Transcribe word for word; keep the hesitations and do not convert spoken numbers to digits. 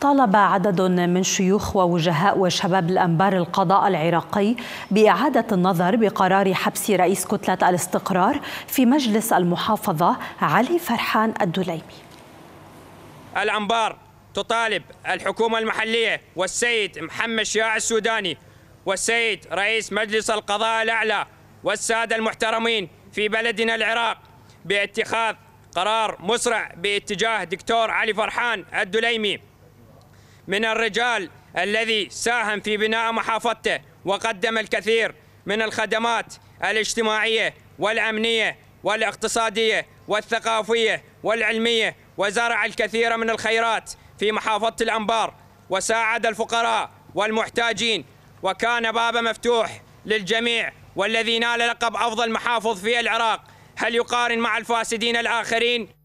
طالب عدد من شيوخ ووجهاء وشباب الأنبار القضاء العراقي بإعادة النظر بقرار حبس رئيس كتلة الاستقرار في مجلس المحافظة علي فرحان الدليمي. الأنبار تطالب الحكومة المحلية والسيد محمد شياع السوداني والسيد رئيس مجلس القضاء الأعلى والسادة المحترمين في بلدنا العراق باتخاذ قرار مسرع باتجاه دكتور علي فرحان الدليمي من الرجال الذي ساهم في بناء محافظته وقدم الكثير من الخدمات الاجتماعية والأمنية والاقتصادية والثقافية والعلمية وزرع الكثير من الخيرات في محافظة الأنبار وساعد الفقراء والمحتاجين وكان باب مفتوح للجميع والذي نال لقب أفضل محافظ في العراق. هل يقارن مع الفاسدين الآخرين؟